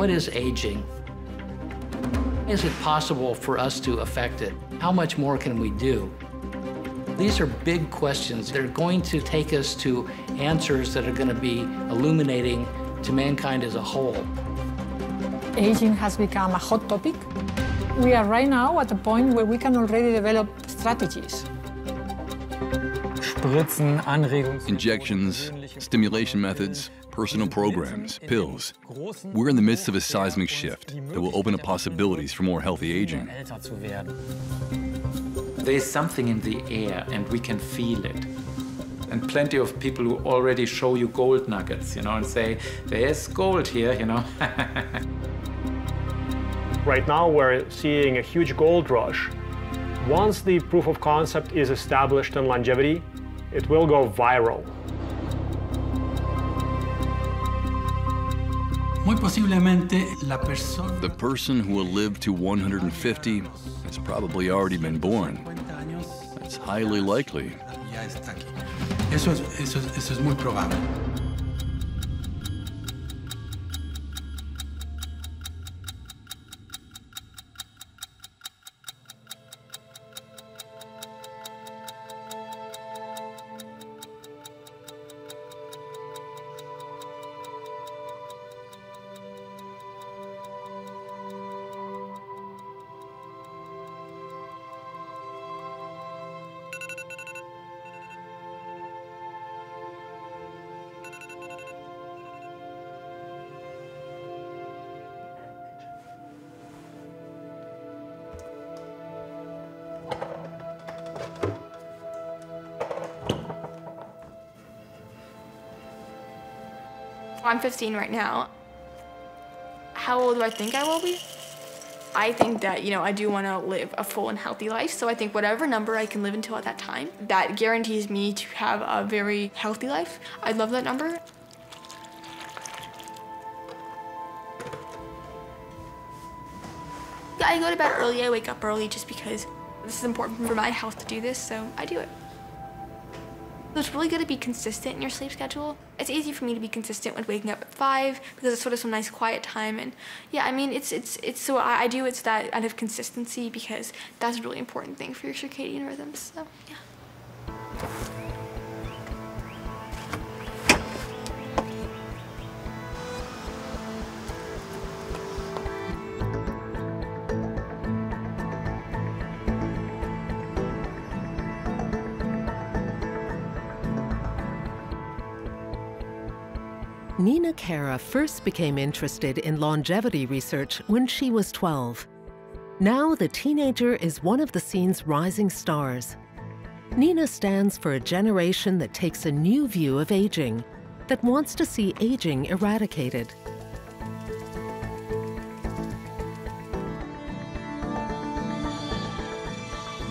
What is aging? Is it possible for us to affect it? How much more can we do? These are big questions. They're going to take us to answers that are going to be illuminating to mankind as a whole. Aging has become a hot topic. We are right now at a point where we can already develop strategies. Injections, stimulation methods, personal programs, pills. We're in the midst of a seismic shift that will open up possibilities for more healthy aging. There's something in the air, and we can feel it. And plenty of people who already show you gold nuggets, you know, and say, there's gold here, you know. Right now, we're seeing a huge gold rush. Once the proof of concept is established in longevity, it will go viral. The person who will live to 150 has probably already been born. That's highly likely. I'm 15 right now. How old do I think I will be? I think that, you know, I do want to live a full and healthy life, so I think whatever number I can live until at that time, that guarantees me to have a very healthy life. I love that number. I go to bed early, I wake up early just because this is important for my health to do this, so I do it. It's really good to be consistent in your sleep schedule. It's easy for me to be consistent with waking up at 5 because it's sort of some nice quiet time. And yeah, I mean, it's that out of consistency because that's a really important thing for your circadian rhythms, so yeah. Nina Cara first became interested in longevity research when she was 12. Now the teenager is one of the scene's rising stars. Nina stands for a generation that takes a new view of aging, that wants to see aging eradicated.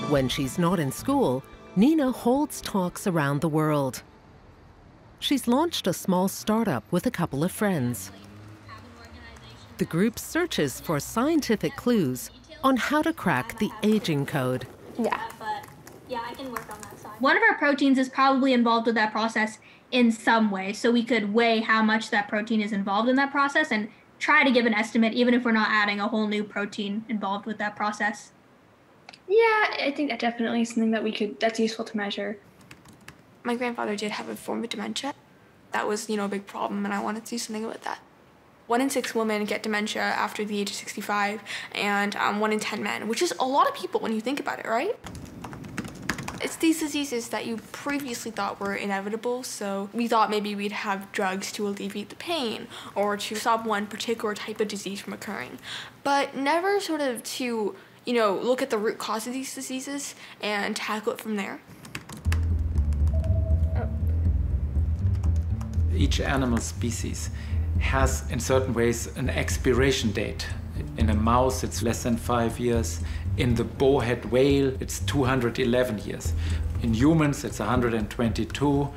When she's not in school, Nina holds talks around the world. She's launched a small startup with a couple of friends. The group searches for scientific clues on how to crack the aging code. Yeah, but yeah, I can work on that side. One of our proteins is probably involved with that process in some way, so we could weigh how much that protein is involved in that process and try to give an estimate, even if we're not adding a whole new protein involved with that process. Yeah, I think that definitely is something that that's useful to measure. My grandfather did have a form of dementia. That was, you know, a big problem, and I wanted to do something about that. 1 in 6 women get dementia after the age of 65, and 1 in 10 men, which is a lot of people when you think about it, right? It's these diseases that you previously thought were inevitable, so we thought maybe we'd have drugs to alleviate the pain or to stop one particular type of disease from occurring, but never sort of to, you know, look at the root cause of these diseases and tackle it from there. Each animal species has, in certain ways, an expiration date. In a mouse, it's less than 5 years. In the bowhead whale, it's 211 years. In humans, it's 122.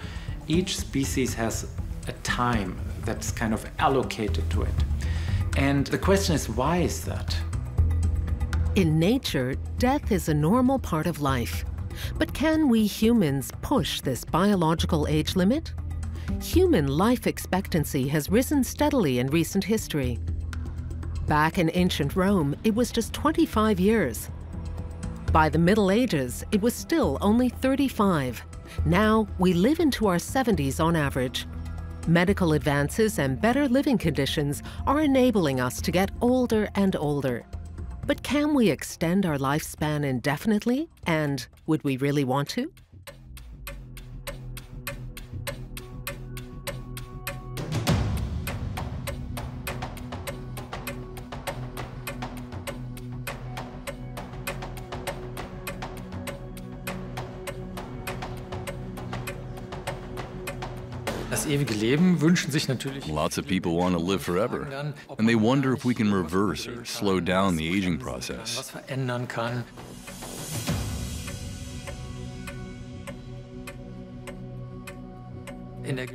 Each species has a time that's kind of allocated to it. And the question is, why is that? In nature, death is a normal part of life. But can we humans push this biological age limit? Human life expectancy has risen steadily in recent history. Back in ancient Rome, it was just 25 years. By the Middle Ages, it was still only 35. Now, we live into our 70s on average. Medical advances and better living conditions are enabling us to get older and older. But can we extend our lifespan indefinitely? And would we really want to? Lots of people want to live forever, and they wonder if we can reverse or slow down the aging process.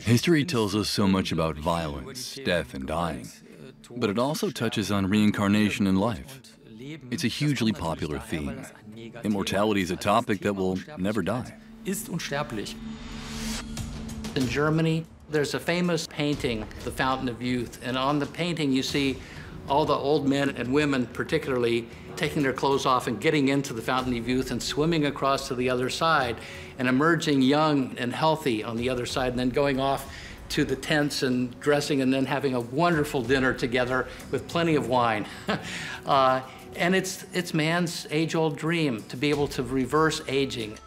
History tells us so much about violence, death, and dying, but it also touches on reincarnation and life. It's a hugely popular theme. Immortality is a topic that will never die. In Germany, there's a famous painting, The Fountain of Youth, and on the painting you see all the old men and women particularly taking their clothes off and getting into the Fountain of Youth and swimming across to the other side and emerging young and healthy on the other side and then going off to the tents and dressing and then having a wonderful dinner together with plenty of wine. And it's man's age-old dream to be able to reverse aging.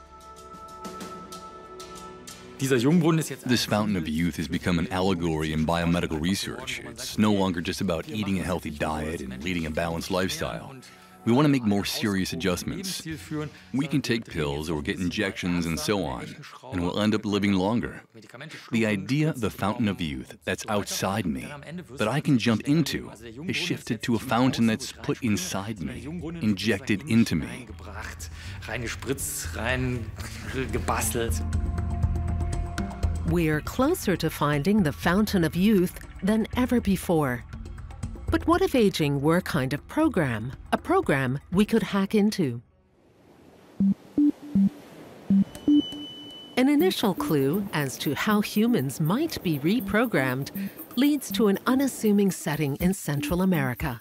This fountain of youth has become an allegory in biomedical research. It's no longer just about eating a healthy diet and leading a balanced lifestyle. We want to make more serious adjustments. We can take pills or get injections and so on, and we'll end up living longer. The idea of the fountain of youth that's outside me, that I can jump into, is shifted to a fountain that's put inside me, injected into me. We're closer to finding the fountain of youth than ever before. But what if aging were kind of program, a program we could hack into? An initial clue as to how humans might be reprogrammed leads to an unassuming setting in Central America.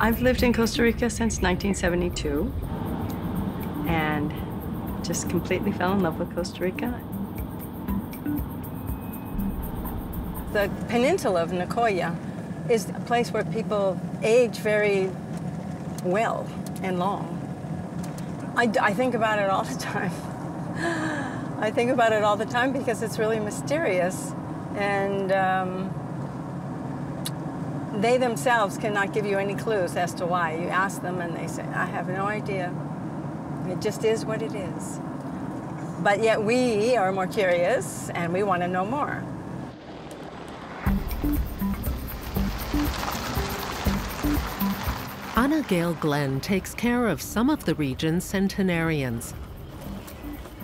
I've lived in Costa Rica since 1972 and just completely fell in love with Costa Rica. The peninsula of Nicoya is a place where people age very well and long. I think about it all the time. I think about it all the time because it's really mysterious and they themselves cannot give you any clues as to why. You ask them and they say, I have no idea. It just is what it is. But yet we are more curious and we want to know more. Ana Gayle Glenn takes care of some of the region's centenarians.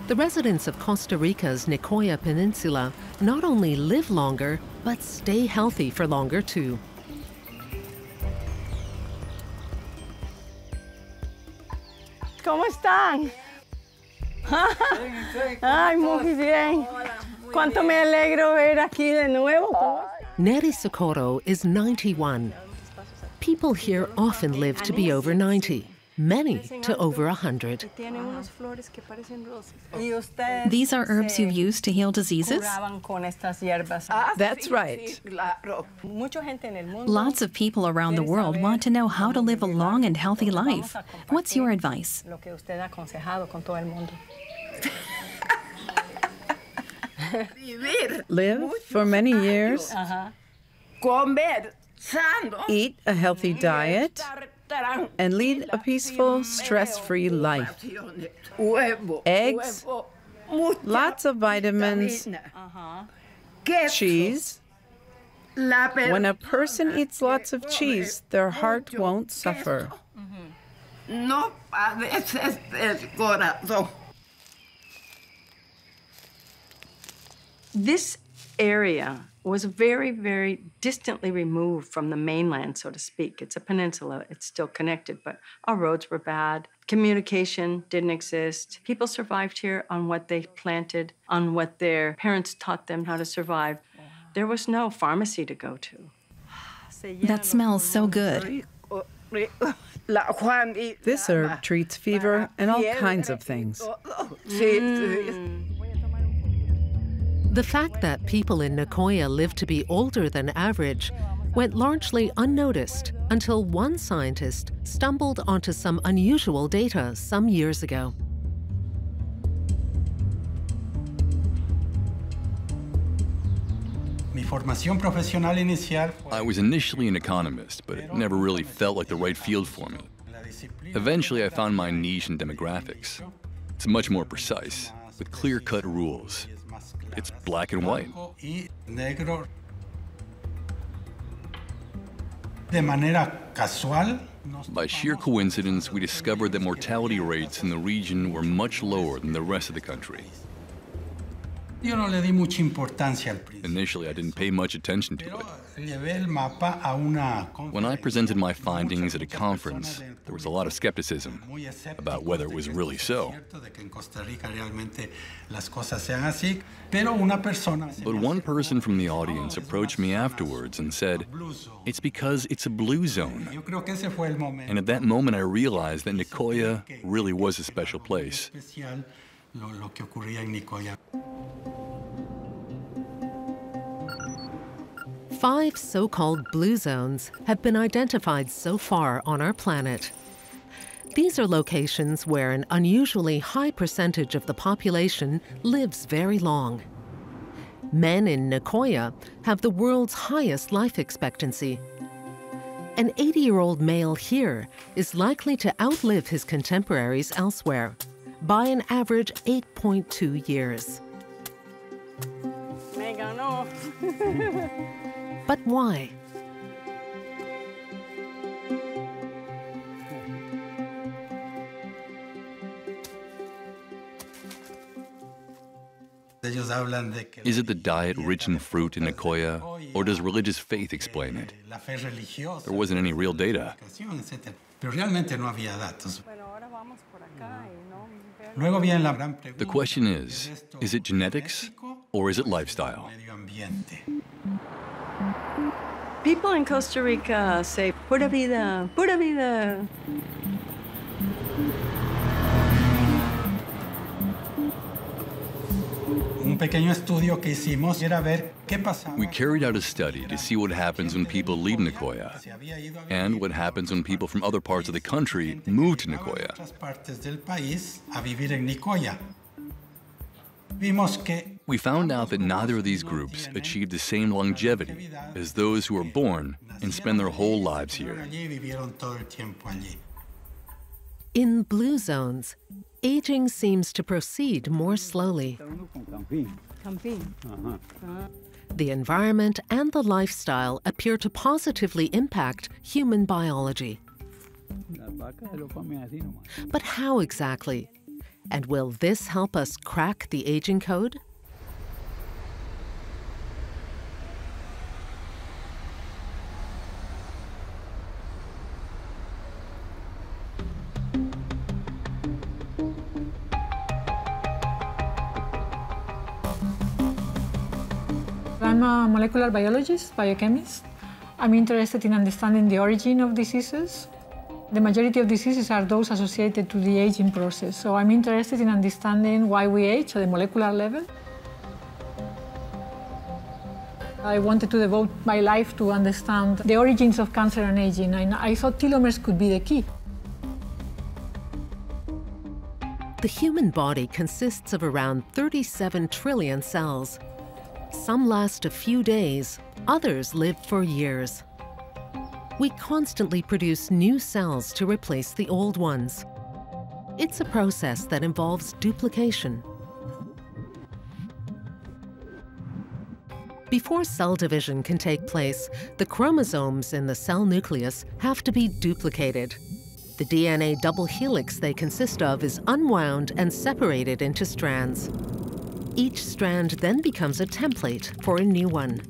The residents of Costa Rica's Nicoya Peninsula not only live longer, but stay healthy for longer too. ¿Cómo están? Ay, muy bien. Cuánto me alegro ver aquí de nuevo. Neri Socorro is 91. People here often live to be over 90, many to over 100. These are herbs you use to heal diseases? That's right. Lots of people around the world want to know how to live a long and healthy life. What's your advice? Live for many years. Eat a healthy diet. And lead a peaceful, stress-free life. Eggs, lots of vitamins, cheese. When a person eats lots of cheese, their heart won't suffer. This area was very, very distantly removed from the mainland, so to speak. It's a peninsula. It's still connected, but our roads were bad. Communication didn't exist. People survived here on what they planted, on what their parents taught them how to survive. There was no pharmacy to go to. That smells so good. This herb treats fever and all kinds of things. The fact that people in Nicoya lived to be older than average went largely unnoticed until one scientist stumbled onto some unusual data some years ago. I was initially an economist, but it never really felt like the right field for me. Eventually, I found my niche in demographics. It's much more precise, with clear-cut rules. It's black and white. By sheer coincidence, we discovered that mortality rates in the region were much lower than the rest of the country. Initially, I didn't pay much attention to it. When I presented my findings at a conference, there was a lot of skepticism about whether it was really so. But one person from the audience approached me afterwards and said, "It's because it's a blue zone." And at that moment, I realized that Nicoya really was a special place. Five so-called blue zones have been identified so far on our planet. These are locations where an unusually high percentage of the population lives very long. Men in Nicoya have the world's highest life expectancy. An 80-year-old male here is likely to outlive his contemporaries elsewhere by an average 8.2 years. But why? Is it the diet rich in fruit in Nicoya, or does religious faith explain it? There wasn't any real data. The question is it genetics or is it lifestyle? People in Costa Rica say, "Pura vida, pura vida." We carried out a study to see what happens when people leave Nicoya and what happens when people from other parts of the country move to Nicoya. We found out that neither of these groups achieved the same longevity as those who are born and spend their whole lives here. In blue zones, aging seems to proceed more slowly. The environment and the lifestyle appear to positively impact human biology. But how exactly? And will this help us crack the aging code? I'm a molecular biologist, biochemist. I'm interested in understanding the origin of diseases. The majority of diseases are those associated to the aging process, so I'm interested in understanding why we age at the molecular level. I wanted to devote my life to understand the origins of cancer and aging, and I thought telomeres could be the key. The human body consists of around 37 trillion cells. Some last a few days, others live for years. We constantly produce new cells to replace the old ones. It's a process that involves duplication. Before cell division can take place, the chromosomes in the cell nucleus have to be duplicated. The DNA double helix they consist of is unwound and separated into strands. Each strand then becomes a template for a new one.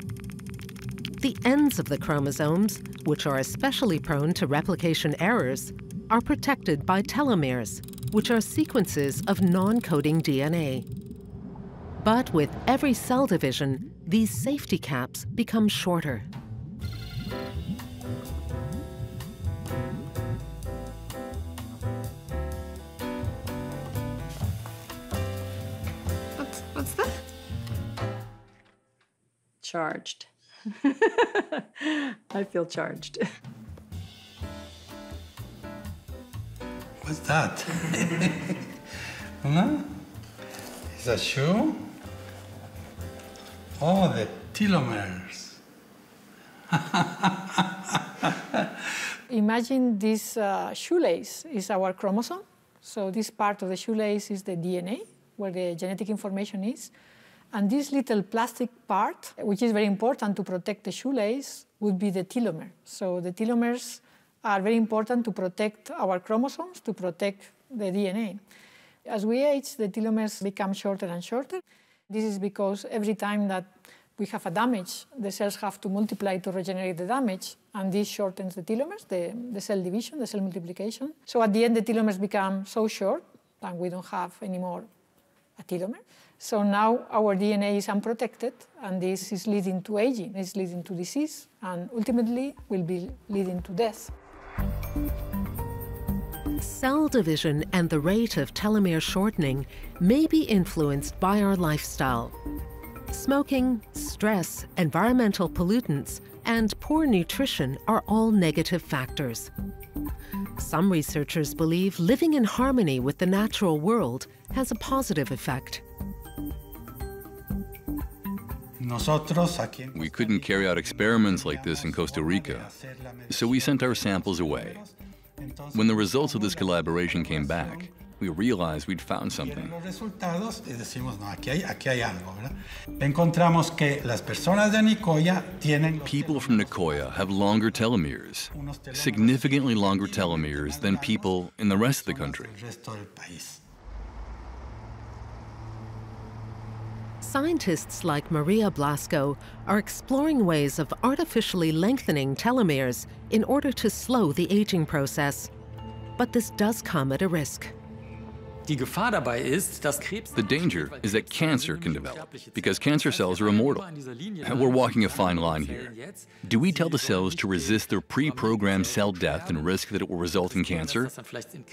The ends of the chromosomes, which are especially prone to replication errors, are protected by telomeres, which are sequences of non-coding DNA. But with every cell division, these safety caps become shorter. What's that? Charged. I feel charged. What's that? Huh? Is that shoe? Oh, the telomeres. Imagine this shoelace is our chromosome. So this part of the shoelace is the DNA, where the genetic information is. And this little plastic part, which is very important to protect the shoelace, would be the telomere. So the telomeres are very important to protect our chromosomes, to protect the DNA. As we age, the telomeres become shorter and shorter. This is because every time that we have a damage, the cells have to multiply to regenerate the damage, and this shortens the telomeres, the cell division, the cell multiplication. So at the end, the telomeres become so short that we don't have anymore a telomere. So now our DNA is unprotected, and this is leading to aging, it's leading to disease, and ultimately will be leading to death. Cell division and the rate of telomere shortening may be influenced by our lifestyle. Smoking, stress, environmental pollutants, and poor nutrition are all negative factors. Some researchers believe living in harmony with the natural world has a positive effect. We couldn't carry out experiments like this in Costa Rica, so we sent our samples away. When the results of this collaboration came back, we realized we'd found something. People from Nicoya have longer telomeres, significantly longer telomeres than people in the rest of the country. Scientists like Maria Blasco are exploring ways of artificially lengthening telomeres in order to slow the aging process. But this does come at a risk. The danger is that cancer can develop, because cancer cells are immortal. We're walking a fine line here. Do we tell the cells to resist their pre-programmed cell death and risk that it will result in cancer?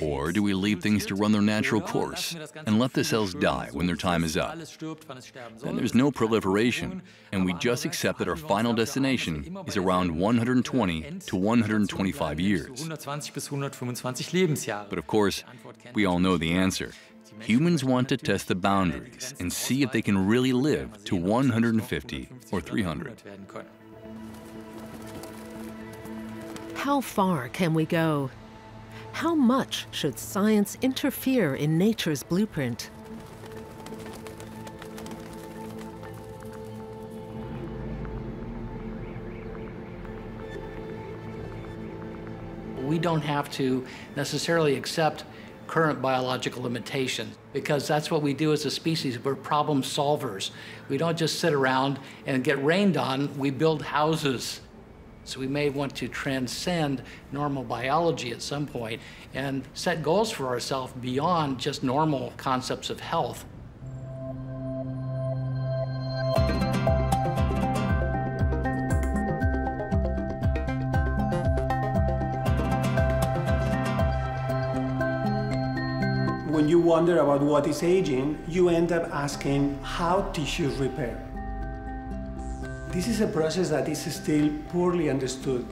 Or do we leave things to run their natural course and let the cells die when their time is up? Then there's no proliferation, and we just accept that our final destination is around 120 to 125 years. But of course, we all know the answer. Humans want to test the boundaries and see if they can really live to 150 or 300. How far can we go? How much should science interfere in nature's blueprint? We don't have to necessarily accept current biological limitations, because that's what we do as a species. We're problem solvers. We don't just sit around and get rained on, we build houses. So we may want to transcend normal biology at some point and set goals for ourselves beyond just normal concepts of health. When you wonder about what is aging, you end up asking how tissues repair. This is a process that is still poorly understood.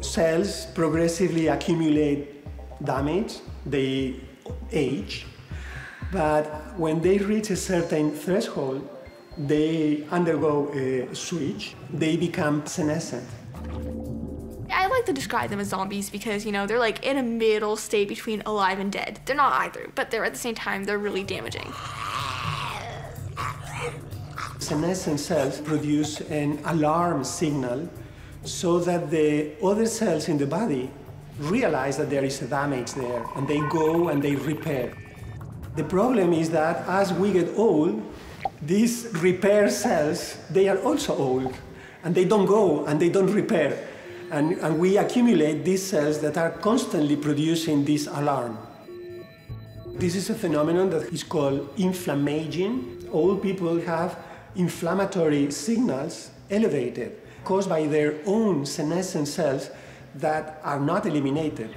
Cells progressively accumulate damage, they age, but when they reach a certain threshold, they undergo a switch, they become senescent. I like to describe them as zombies because, you know, they're like in a middle state between alive and dead. They're not either, but they're at the same time, they're really damaging. Senescent cells produce an alarm signal so that the other cells in the body realize that there is a damage there, and they go and they repair. The problem is that as we get old, These repair cells, they are also old, and they don't go and they don't repair. And we accumulate these cells that are constantly producing this alarm. This is a phenomenon that is called inflammaging. Old people have inflammatory signals elevated, caused by their own senescent cells that are not eliminated.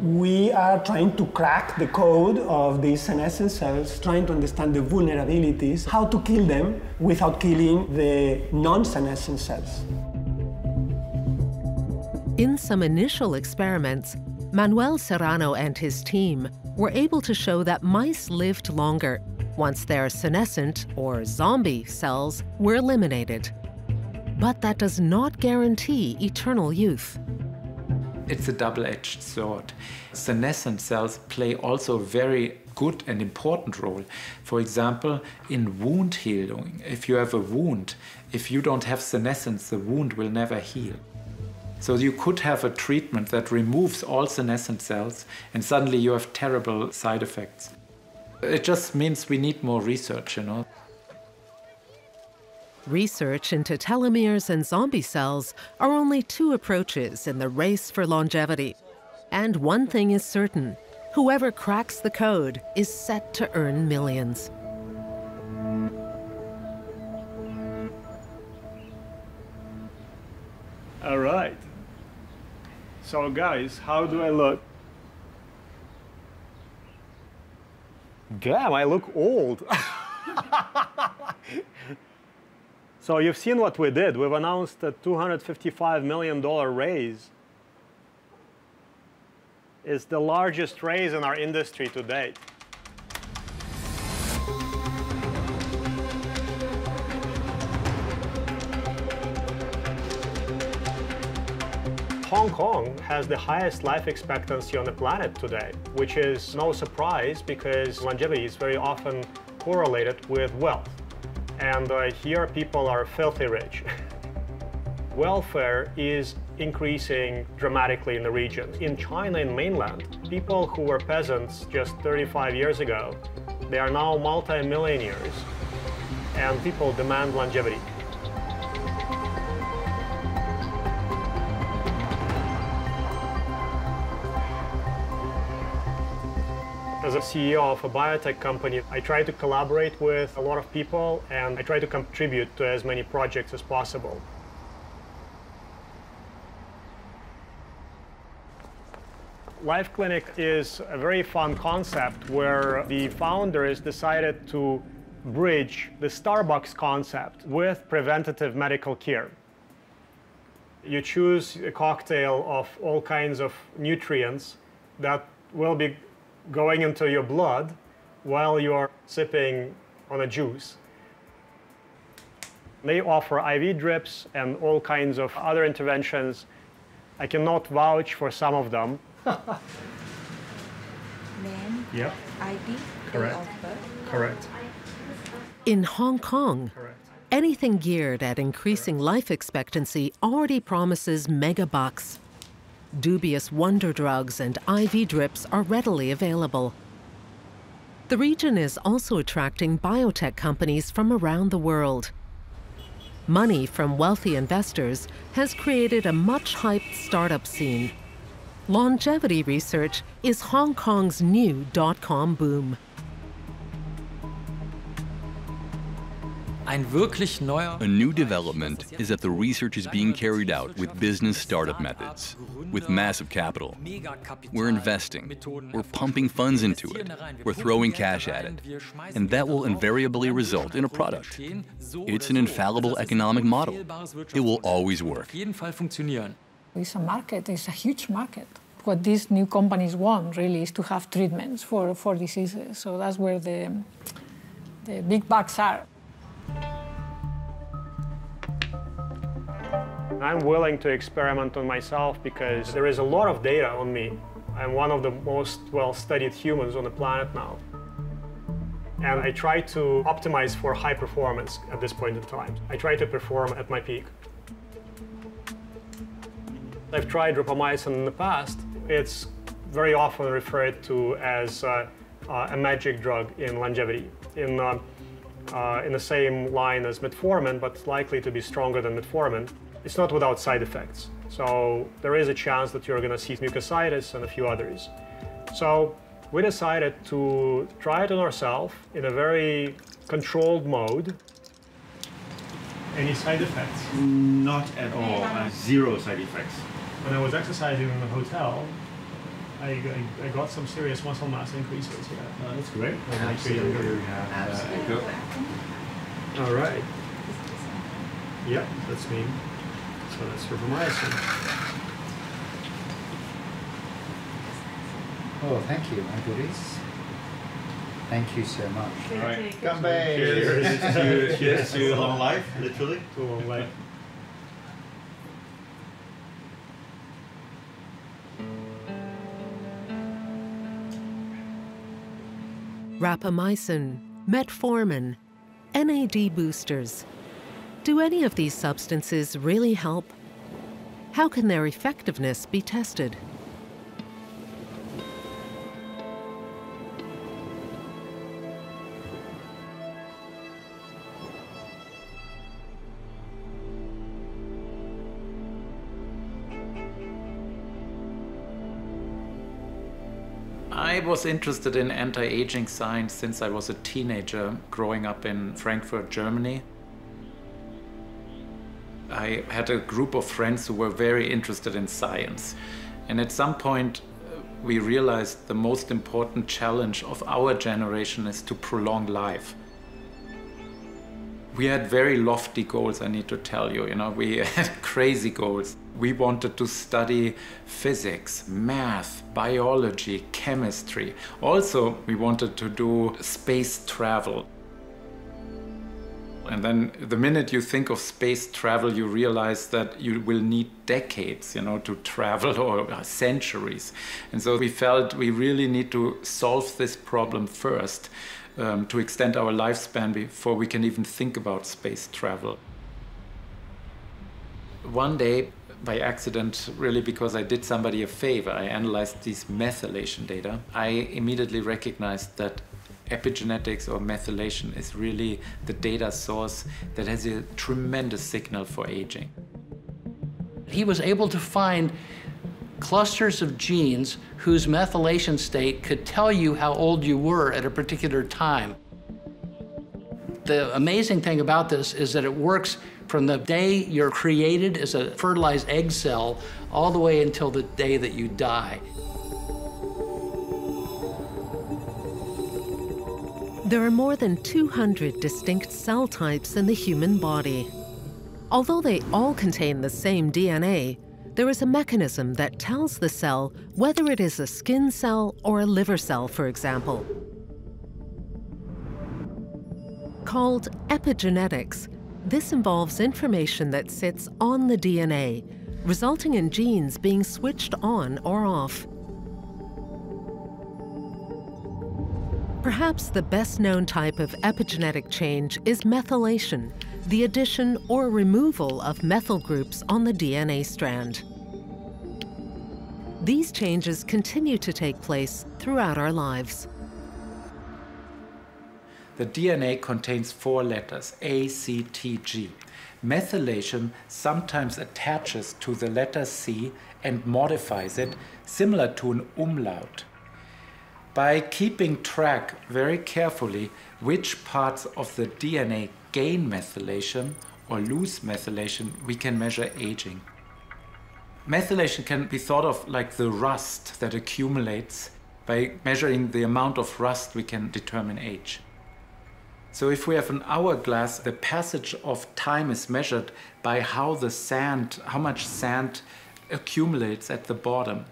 We are trying to crack the code of these senescent cells, trying to understand the vulnerabilities, how to kill them without killing the non-senescent cells. In some initial experiments, Manuel Serrano and his team were able to show that mice lived longer once their senescent or zombie cells were eliminated. But that does not guarantee eternal youth. It's a double-edged sword. Senescent cells play also a very good and important role. For example, in wound healing. If you have a wound, if you don't have senescence, the wound will never heal. So you could have a treatment that removes all senescent cells, and suddenly you have terrible side effects. It just means we need more research, you know. Research into telomeres and zombie cells are only two approaches in the race for longevity. And one thing is certain, whoever cracks the code is set to earn millions. All right. So guys, how do I look? Damn, I look old. So you've seen what we did. We've announced a $255 million raise. It's the largest raise in our industry to date. Hong Kong has the highest life expectancy on the planet today, which is no surprise because longevity is very often correlated with wealth. And here people are filthy rich. Welfare is increasing dramatically in the region. In China and mainland, people who were peasants just 35 years ago, they are now multi-millionaires, and people demand longevity. As a CEO of a biotech company, I try to collaborate with a lot of people, and I try to contribute to as many projects as possible. Life Clinic is a very fun concept where the founders decided to bridge the Starbucks concept with preventative medical care. You choose a cocktail of all kinds of nutrients that will be going into your blood while you're sipping on a juice. They offer IV drips and all kinds of other interventions. I cannot vouch for some of them. Name, yeah. ID, correct. Offer. Correct. In Hong Kong, correct. Anything geared at increasing correct. Life expectancy already promises mega bucks. Dubious wonder drugs and IV drips are readily available. The region is also attracting biotech companies from around the world. Money from wealthy investors has created a much-hyped startup scene. Longevity research is Hong Kong's new dot-com boom. A new development is that the research is being carried out with business startup methods, with massive capital. We're investing, we're pumping funds into it, we're throwing cash at it, and that will invariably result in a product. It's an infallible economic model. It will always work. It's a market, it's a huge market. What these new companies want, really, is to have treatments for diseases. So that's where the big bucks are. I'm willing to experiment on myself because there is a lot of data on me. I'm one of the most well-studied humans on the planet now. And I try to optimize for high performance at this point in time. I try to perform at my peak. I've tried rapamycin in the past. It's very often referred to as a magic drug in longevity, in the same line as metformin, but likely to be stronger than metformin. It's not without side effects. So there is a chance that you're going to see mucositis and a few others. So we decided to try it on ourselves in a very controlled mode. Any side effects? Not at all. Zero side effects. When I was exercising in the hotel, I got some serious muscle mass increases. Yeah, that's great. Absolutely. Absolutely. All right. Yeah, that's me. So that's rapamycin. Oh, thank you, Marguerite. Thank you so much. All right. Come back. Cheers to long life, literally. To long life. Rapamycin, metformin, NAD boosters. Do any of these substances really help? How can their effectiveness be tested? I was interested in anti-aging science since I was a teenager growing up in Frankfurt, Germany. I had a group of friends who were very interested in science. And at some point, we realized the most important challenge of our generation is to prolong life. We had very lofty goals, I need to tell you. You know, we had crazy goals. We wanted to study physics, math, biology, chemistry. Also, we wanted to do space travel. And then the minute you think of space travel, you realize that you will need decades, you know, to travel, or centuries. And so we felt we really need to solve this problem first, to extend our lifespan before we can even think about space travel. One day, by accident, really because I did somebody a favor, I analyzed these methylation data. I immediately recognized that epigenetics or methylation is really the data source that has a tremendous signal for aging. He was able to find clusters of genes whose methylation state could tell you how old you were at a particular time. The amazing thing about this is that it works from the day you're created as a fertilized egg cell all the way until the day that you die. There are more than 200 distinct cell types in the human body. Although they all contain the same DNA, there is a mechanism that tells the cell whether it is a skin cell or a liver cell, for example. Called epigenetics, this involves information that sits on the DNA, resulting in genes being switched on or off. Perhaps the best known type of epigenetic change is methylation, the addition or removal of methyl groups on the DNA strand. These changes continue to take place throughout our lives. The DNA contains four letters, A, C, T, G. Methylation sometimes attaches to the letter C and modifies it, similar to an umlaut. By keeping track very carefully which parts of the DNA gain methylation or lose methylation, we can measure aging. Methylation can be thought of like the rust that accumulates. By measuring the amount of rust, we can determine age. So if we have an hourglass, the passage of time is measured by how much sand accumulates at the bottom.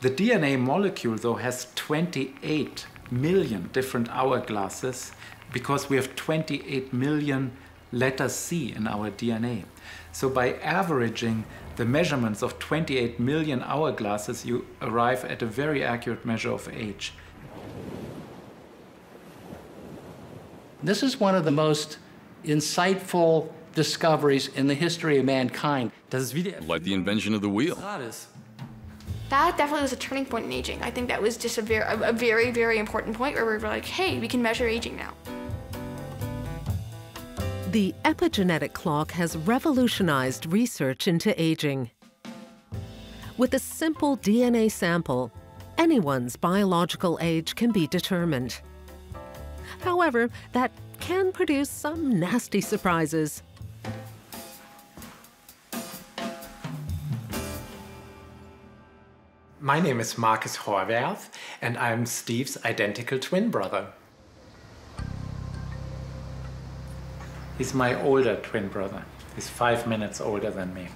The DNA molecule, though, has 28 million different hourglasses because we have 28 million letters C in our DNA. So by averaging the measurements of 28 million hourglasses, you arrive at a very accurate measure of age. This is one of the most insightful discoveries in the history of mankind. Like the invention of the wheel. that definitely was a turning point in aging. I think that was just a very, very important point where we were like, hey, we can measure aging now. The epigenetic clock has revolutionized research into aging. With a simple DNA sample, anyone's biological age can be determined. However, that can produce some nasty surprises. My name is Marcus Horvath, and I'm Steve's identical twin brother. He's my older twin brother. He's 5 minutes older than me.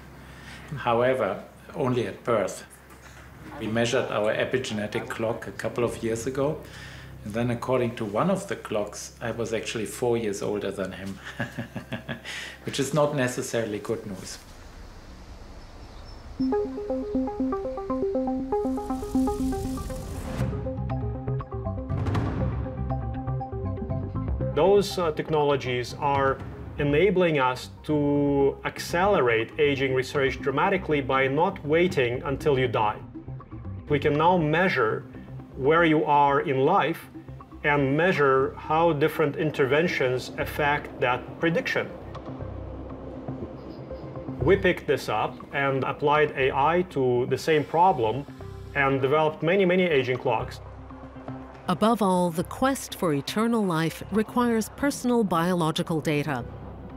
However, only at birth. We measured our epigenetic clock a couple of years ago, and then according to one of the clocks, I was actually 4 years older than him, which is not necessarily good news. Those technologies are enabling us to accelerate aging research dramatically by not waiting until you die. We can now measure where you are in life and measure how different interventions affect that prediction. We picked this up and applied AI to the same problem and developed many, many aging clocks. Above all, the quest for eternal life requires personal biological data.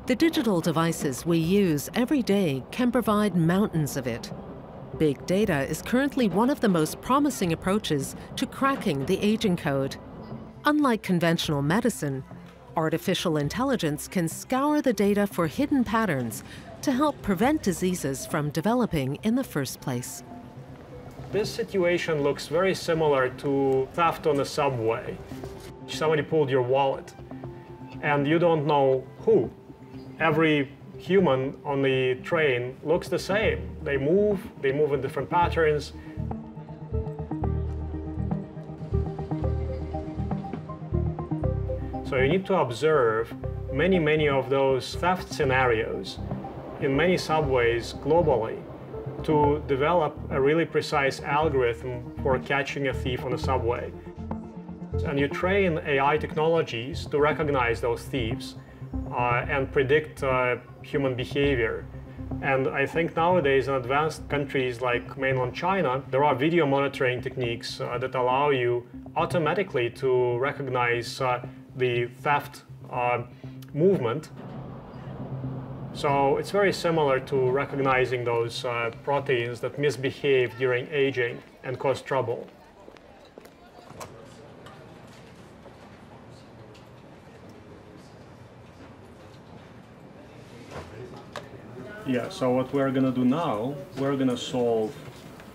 The digital devices we use every day can provide mountains of it. Big data is currently one of the most promising approaches to cracking the aging code. Unlike conventional medicine, artificial intelligence can scour the data for hidden patterns to help prevent diseases from developing in the first place. This situation looks very similar to theft on a subway. Somebody pulled your wallet, and you don't know who. Every human on the train looks the same. They move in different patterns. So you need to observe many, many of those theft scenarios in many subways globally to develop a really precise algorithm for catching a thief on a subway. And you train AI technologies to recognize those thieves and predict human behavior. And I think nowadays in advanced countries like mainland China, there are video monitoring techniques that allow you automatically to recognize the theft movement. So it's very similar to recognizing those proteins that misbehave during aging and cause trouble. Yeah, so what we're going to do now, we're going to solve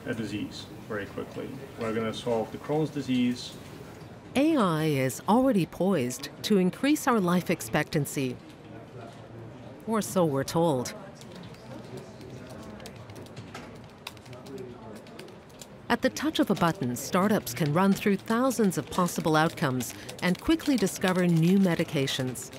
a disease very quickly. We're going to solve the Crohn's disease. AI is already poised to increase our life expectancy. Or so we're told. At the touch of a button, startups can run through thousands of possible outcomes and quickly discover new medications.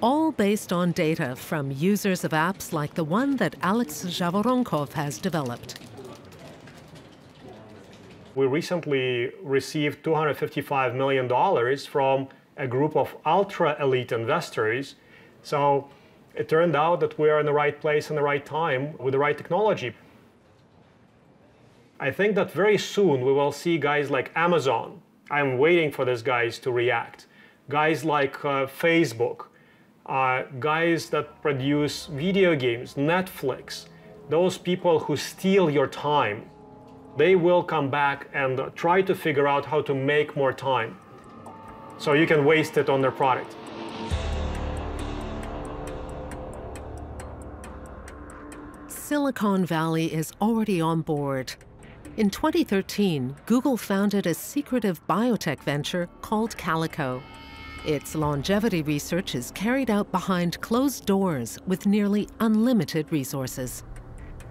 All based on data from users of apps like the one that Alex Zhavoronkov has developed. We recently received $255 million from a group of ultra-elite investors. So it turned out that we are in the right place and the right time with the right technology. I think that very soon we will see guys like Amazon. I'm waiting for these guys to react. Guys like Facebook, guys that produce video games, Netflix, those people who steal your time. They will come back and try to figure out how to make more time so you can waste it on their product. Silicon Valley is already on board. In 2013, Google founded a secretive biotech venture called Calico. Its longevity research is carried out behind closed doors with nearly unlimited resources.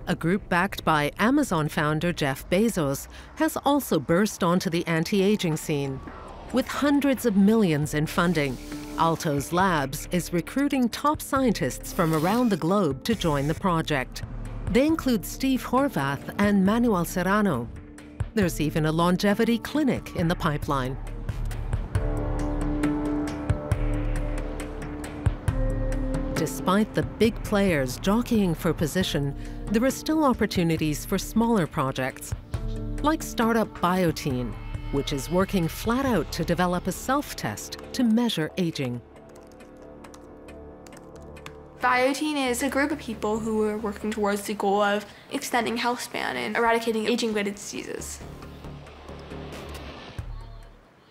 A group backed by Amazon founder Jeff Bezos has also burst onto the anti-aging scene. With hundreds of millions in funding, Altos Labs is recruiting top scientists from around the globe to join the project. They include Steve Horvath and Manuel Serrano. There's even a longevity clinic in the pipeline. Despite the big players jockeying for position, there are still opportunities for smaller projects, like startup BioTeen, which is working flat out to develop a self-test to measure aging. BioTeen is a group of people who are working towards the goal of extending health span and eradicating aging-related diseases.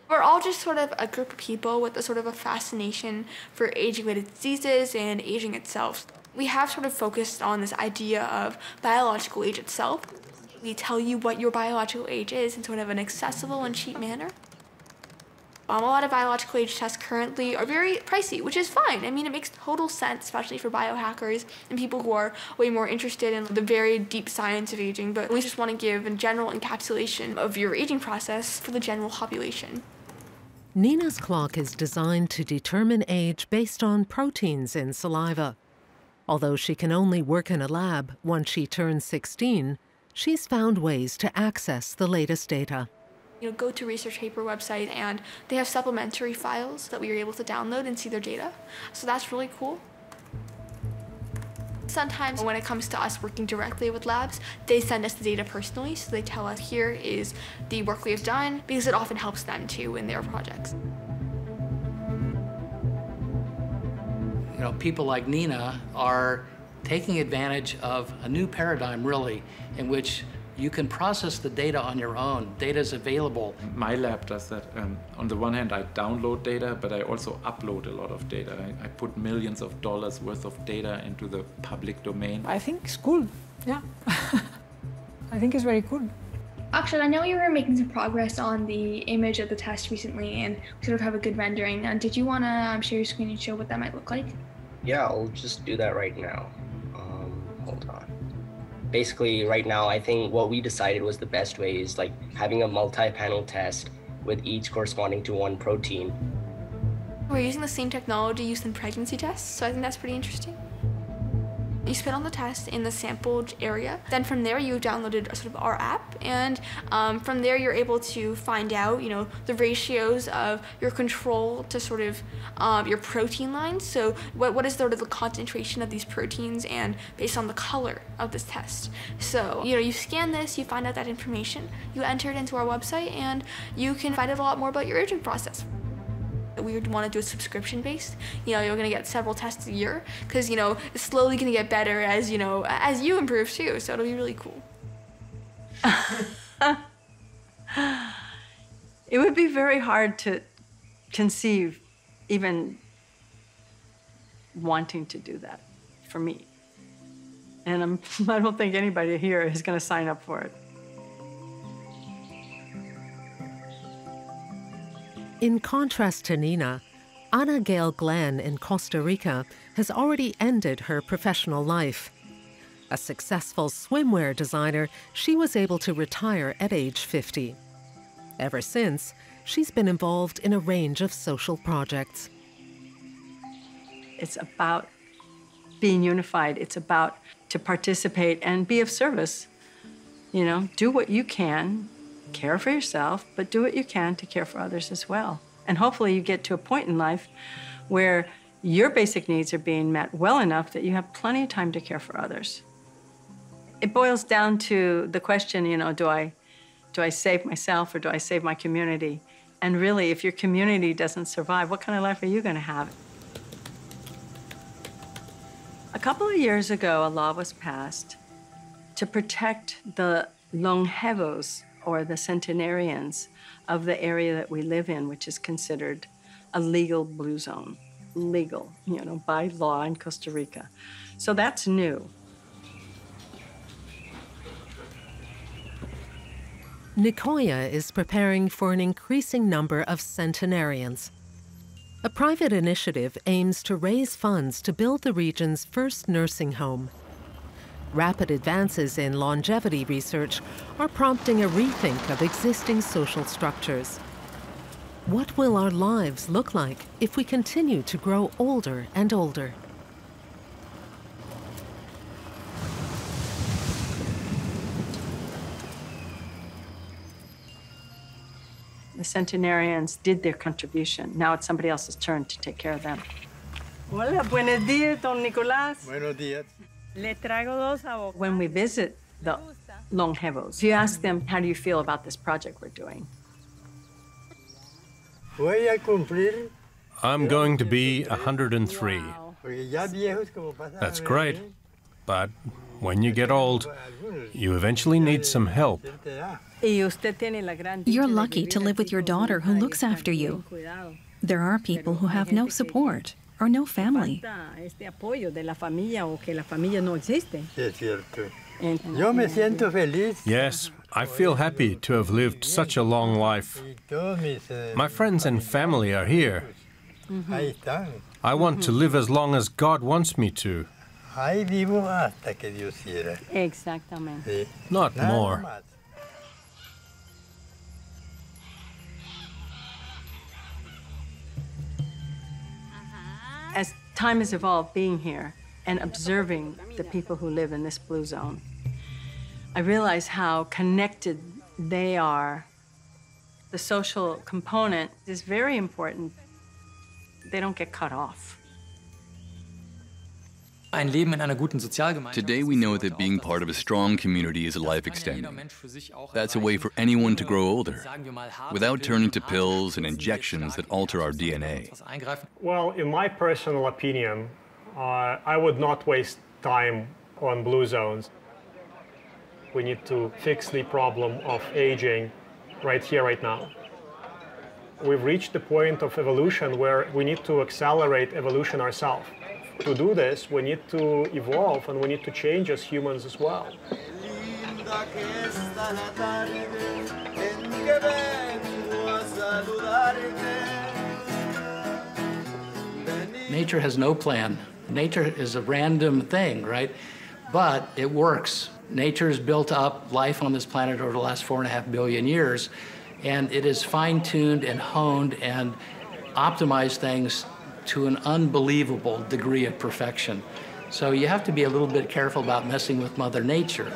We're all just sort of a group of people with a sort of a fascination for aging-related diseases and aging itself. We have sort of focused on this idea of biological age itself. We tell you what your biological age is in sort of an accessible and cheap manner. A lot of biological age tests currently are very pricey, which is fine. I mean, it makes total sense, especially for biohackers and people who are way more interested in the very deep science of aging, but we just want to give a general encapsulation of your aging process for the general population. Nina's clock is designed to determine age based on proteins in saliva. Although she can only work in a lab once she turns 16, she's found ways to access the latest data. You know, go to research paper website and they have supplementary files that we are able to download and see their data. So that's really cool. Sometimes when it comes to us working directly with labs, they send us the data personally, so they tell us here is the work we have done, because it often helps them too in their projects. You know, people like Nina are taking advantage of a new paradigm, really, in which you can process the data on your own. Data is available. My lab does that. On the one hand, I download data, but I also upload a lot of data. I put millions of dollars worth of data into the public domain. I think it's cool, yeah. I think it's very cool. Actually, I know you were making some progress on the image of the test recently and we sort of have a good rendering. And did you want to share your screen and show what that might look like? Yeah, I'll just do that right now. Hold on. Basically, right now, I think what we decided was the best way is like having a multi-panel test with each corresponding to one protein. We're using the same technology used in pregnancy tests, so I think that's pretty interesting. You spit on the test in the sampled area, then from there you downloaded sort of our app, and from there you're able to find out, you know, the ratios of your control to sort of your protein lines. So what is sort of the concentration of these proteins, and based on the color of this test. So, you know, you scan this, you find out that information, you enter it into our website, and you can find out a lot more about your aging process. We would want to do a subscription based. You know, you're going to get several tests a year because, you know, it's slowly going to get better as, you know, as you improve too. So it'll be really cool. It would be very hard to conceive even wanting to do that for me. And I don't think anybody here is going to sign up for it. In contrast to Nina, Ana Gayle Glenn in Costa Rica has already ended her professional life. A successful swimwear designer, she was able to retire at age 50. Ever since, she's been involved in a range of social projects. It's about being unified. It's about to participate and be of service. You know, do what you can. Care for yourself, but do what you can to care for others as well. And hopefully you get to a point in life where your basic needs are being met well enough that you have plenty of time to care for others. It boils down to the question, you know, do I save myself or do I save my community? And really, if your community doesn't survive, what kind of life are you going to have? A couple of years ago, a law was passed to protect the longevos, or the centenarians of the area that we live in, which is considered a legal blue zone. Legal, you know, by law in Costa Rica. So that's new. Nicoya is preparing for an increasing number of centenarians. A private initiative aims to raise funds to build the region's first nursing home. Rapid advances in longevity research are prompting a rethink of existing social structures. What will our lives look like if we continue to grow older and older? The centenarians did their contribution. Now it's somebody else's turn to take care of them. Hola, buenos días, don Nicolás. Buenos días. Le traigo dos avocados. When we visit the longevos, you ask them, how do you feel about this project we're doing? I'm going to be 103. Wow. That's great, but when you get old, you eventually need some help. You're lucky to live with your daughter who looks after you. There are people who have no support or no family. Yes. I feel happy to have lived such a long life. My friends and family are here. Mm-hmm. I want to live as long as God wants me to. Exactamente. Not more. As time has evolved, being here and observing the people who live in this blue zone, I realize how connected they are. The social component is very important. They don't get cut off. Today we know that being part of a strong community is a life extension. That's a way for anyone to grow older, without turning to pills and injections that alter our DNA. Well, in my personal opinion, I would not waste time on blue zones. We need to fix the problem of aging right here, right now. We've reached the point of evolution where we need to accelerate evolution ourselves. To do this, we need to evolve and we need to change as humans as well. Nature has no plan. Nature is a random thing, right? But it works. Nature's built up life on this planet over the last 4.5 billion years, and it has fine-tuned and honed and optimized things to an unbelievable degree of perfection. So you have to be a little bit careful about messing with Mother Nature.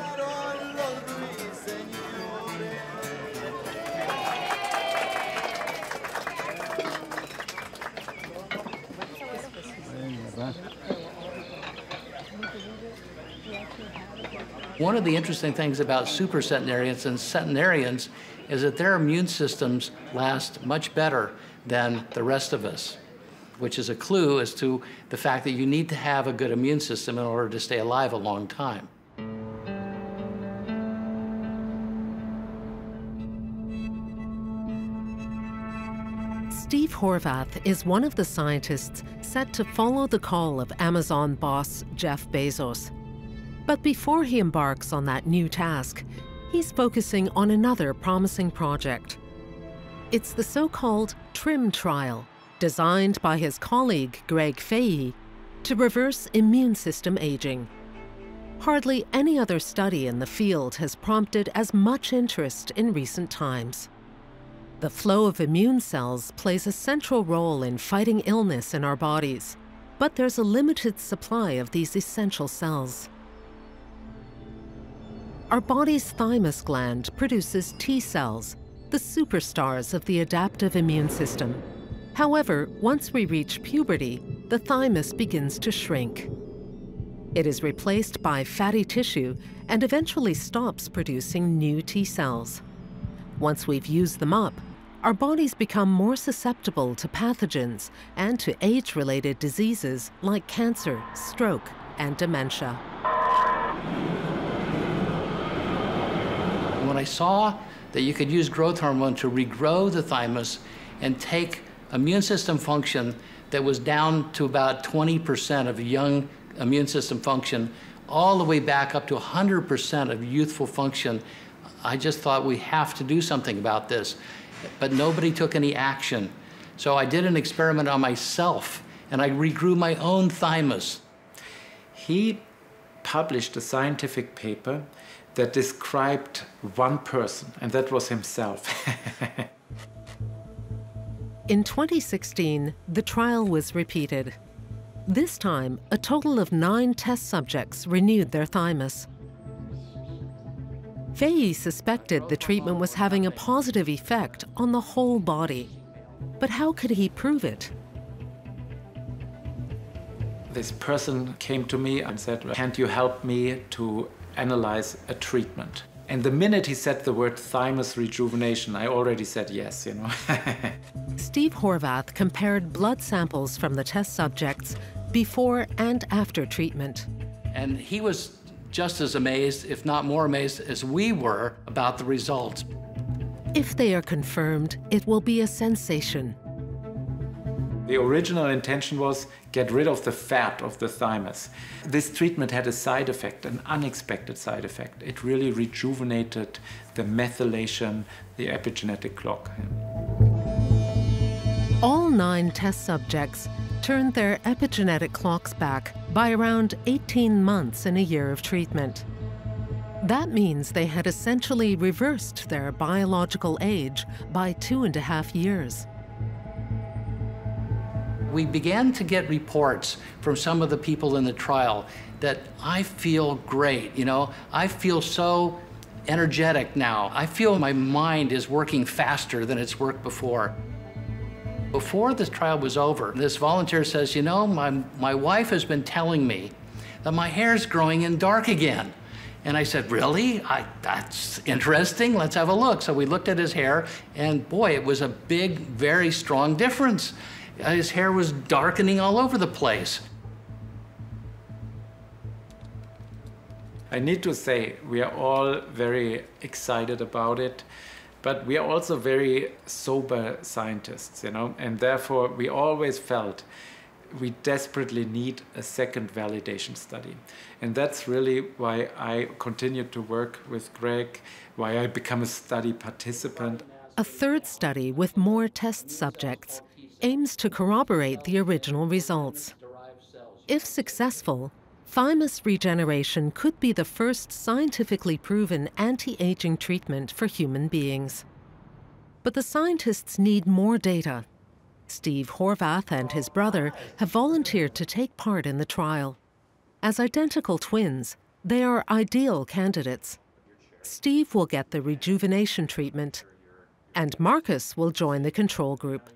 One of the interesting things about supercentenarians and centenarians is that their immune systems last much better than the rest of us, which is a clue as to the fact that you need to have a good immune system in order to stay alive a long time. Steve Horvath is one of the scientists set to follow the call of Amazon boss Jeff Bezos. But before he embarks on that new task, he's focusing on another promising project. It's the so-called TRIM trial, designed by his colleague Greg Fahy to reverse immune system aging. Hardly any other study in the field has prompted as much interest in recent times. The flow of immune cells plays a central role in fighting illness in our bodies, but there's a limited supply of these essential cells. Our body's thymus gland produces T cells, the superstars of the adaptive immune system. However, once we reach puberty, the thymus begins to shrink. It is replaced by fatty tissue and eventually stops producing new T cells. Once we've used them up, our bodies become more susceptible to pathogens and to age-related diseases like cancer, stroke, and dementia. When I saw that you could use growth hormone to regrow the thymus and take immune system function that was down to about 20% of young immune system function all the way back up to 100% of youthful function, I just thought we have to do something about this. But nobody took any action. So I did an experiment on myself and I regrew my own thymus. He published a scientific paper that described one person, and that was himself. In 2016, the trial was repeated. This time, a total of 9 test subjects renewed their thymus. Fahy suspected the treatment was having a positive effect on the whole body. But how could he prove it? This person came to me and said, "Can't you help me to analyze a treatment?" And the minute he said the word thymus rejuvenation, I already said yes, you know. Steve Horvath compared blood samples from the test subjects before and after treatment. And he was just as amazed, if not more amazed, as we were about the results. If they are confirmed, it will be a sensation. The original intention was get rid of the fat of the thymus. This treatment had a side effect, an unexpected side effect. It really rejuvenated the methylation, the epigenetic clock. All 9 test subjects turned their epigenetic clocks back by around 18 months in a year of treatment. That means they had essentially reversed their biological age by 2.5 years. We began to get reports from some of the people in the trial that I feel great, you know, I feel so energetic now. I feel my mind is working faster than it's worked before. Before this trial was over, this volunteer says, you know, my wife has been telling me that my hair's growing in dark again. And I said, really? That's interesting, let's have a look. So we looked at his hair and boy, it was a big, very strong difference. His hair was darkening all over the place. I need to say, we are all very excited about it, but we are also very sober scientists, you know, and therefore we always felt we desperately need a second validation study. And that's really why I continue to work with Greg, why I become a study participant. A third study with more test subjects aims to corroborate the original results. If successful, thymus regeneration could be the first scientifically proven anti-aging treatment for human beings. But the scientists need more data. Steve Horvath and his brother have volunteered to take part in the trial. As identical twins, they are ideal candidates. Steve will get the rejuvenation treatment, and Marcus will join the control group.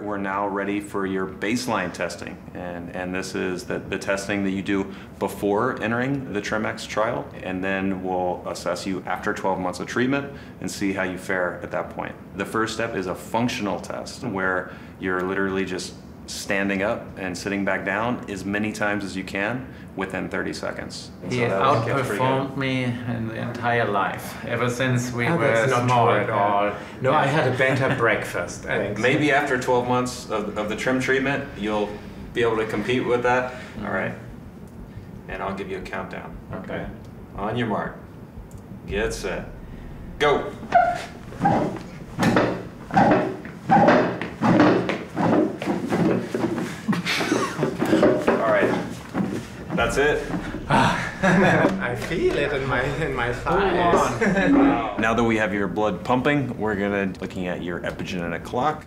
We're now ready for your baseline testing, and this is the testing that you do before entering the TrimX trial, and then we'll assess you after 12 months of treatment and see how you fare at that point. The first step is a functional test where you're literally just standing up and sitting back down as many times as you can within 30 seconds. He outperformed me in the entire life, ever since we were small at all. No, I had a better breakfast. Maybe after 12 months of the TRIM treatment, you'll be able to compete with that. All right, and I'll give you a countdown. Okay. On your mark, get set, go. That's it. I feel it in my thighs. Now that we have your blood pumping, we're gonna be looking at your epigenetic clock.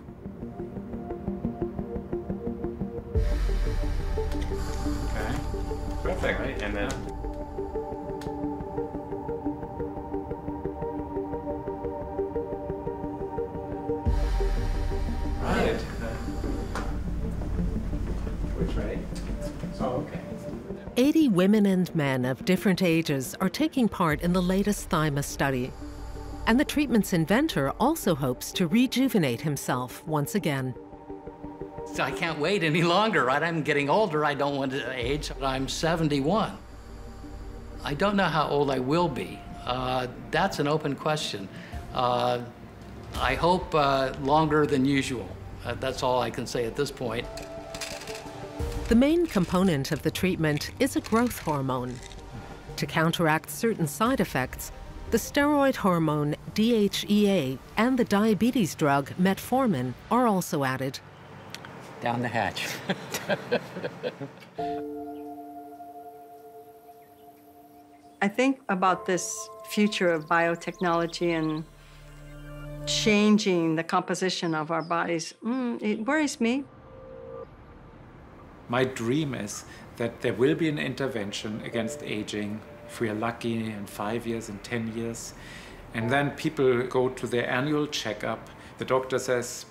Okay. Perfect. Right. And then. Right. Which way? Oh, okay. 80 women and men of different ages are taking part in the latest thymus study. And the treatment's inventor also hopes to rejuvenate himself once again. I can't wait any longer, right? I'm getting older, I don't want to age. I'm 71. I don't know how old I will be. That's an open question. I hope longer than usual. That's all I can say at this point. The main component of the treatment is a growth hormone. To counteract certain side effects, the steroid hormone DHEA and the diabetes drug metformin are also added. Down the hatch. I think about this future of biotechnology and changing the composition of our bodies, it worries me. My dream is that there will be an intervention against aging, if we are lucky, in 5 years, in 10 years. And then people go to their annual checkup. The doctor says,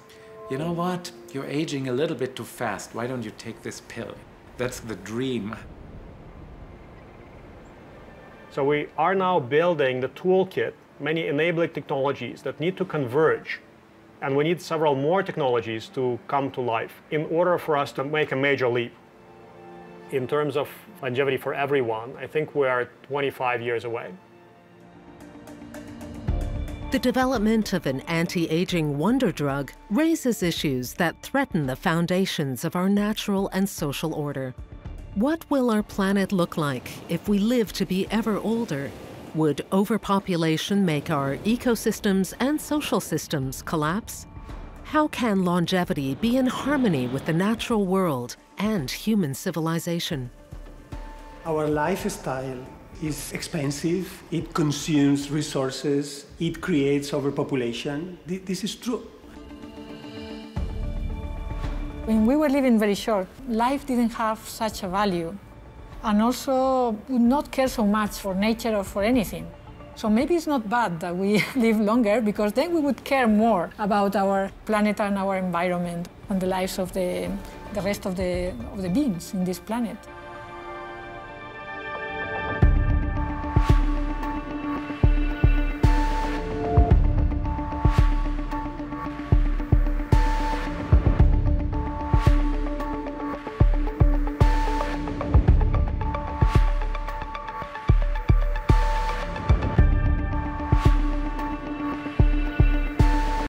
you know what? You're aging a little bit too fast. Why don't you take this pill? That's the dream. So we are now building the toolkit, many enabling technologies that need to converge. And we need several more technologies to come to life in order for us to make a major leap. In terms of longevity for everyone, I think we are 25 years away. The development of an anti-aging wonder drug raises issues that threaten the foundations of our natural and social order. What will our planet look like if we live to be ever older? Would overpopulation make our ecosystems and social systems collapse? How can longevity be in harmony with the natural world and human civilization? Our lifestyle is expensive, it consumes resources, it creates overpopulation. This is true. When we were living very short, life didn't have such a value. And also, we would not care so much for nature or for anything. So maybe it's not bad that we live longer, because then we would care more about our planet and our environment and the lives of the rest of the beings in this planet.